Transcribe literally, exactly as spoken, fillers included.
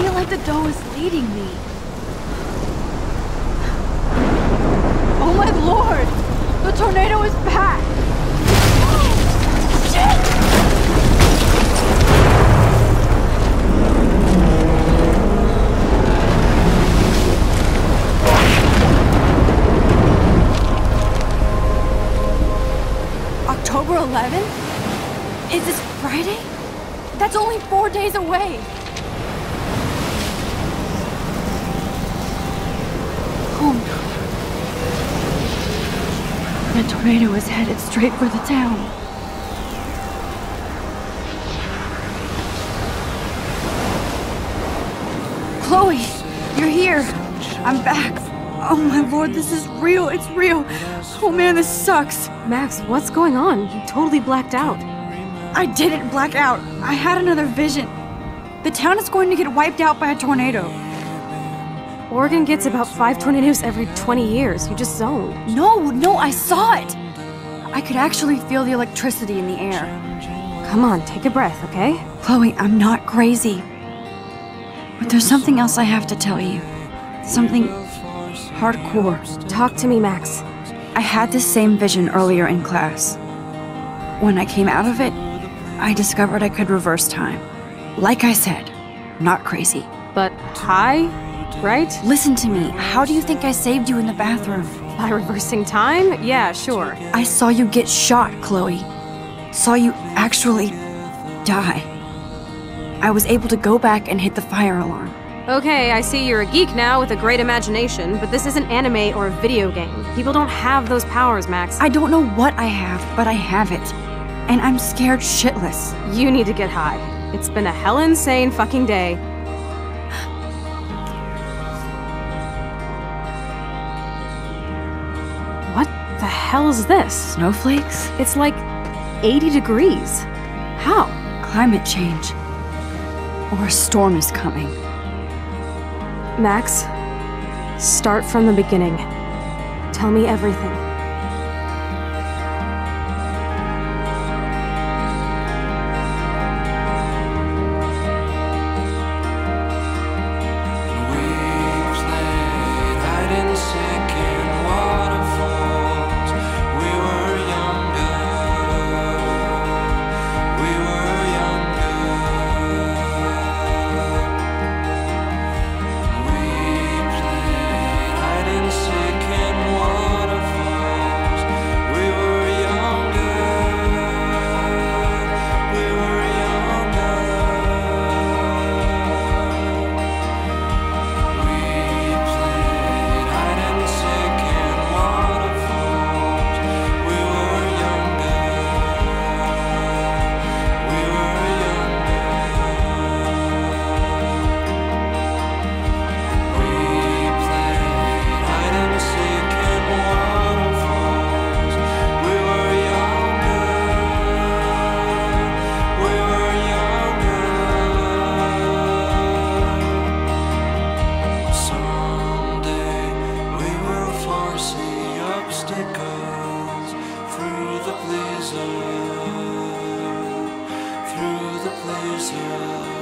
feel like the dough is leading me. Oh my lord! The tornado is back! Oh, shit! October eleventh? Is this Friday? That's only four days away! The tornado is headed straight for the town. Chloe, you're here. I'm back. Oh my lord, this is real. It's real. Oh man, this sucks. Max, what's going on? You totally blacked out. I didn't black out. I had another vision. The town is going to get wiped out by a tornado. Oregon gets about five tornadoes every twenty years. You just zoned. No, no, I saw it! I could actually feel the electricity in the air. Come on, take a breath, okay? Chloe, I'm not crazy. But there's something else I have to tell you. Something hardcore. Talk to me, Max. I had this same vision earlier in class. When I came out of it, I discovered I could reverse time. Like I said, not crazy. But high? Right? Listen to me. How do you think I saved you in the bathroom? By reversing time? Yeah, sure. I saw you get shot, Chloe. Saw you actually die. I was able to go back and hit the fire alarm. Okay, I see you're a geek now with a great imagination, but this isn't anime or a video game. People don't have those powers, Max. I don't know what I have, but I have it. And I'm scared shitless. You need to get high. It's been a hell-insane fucking day. Hell's this? Snowflakes? It's like eighty degrees. How? Climate change. Or a storm is coming. Max, start from the beginning. Tell me everything. Through the blizzard, through the blizzard.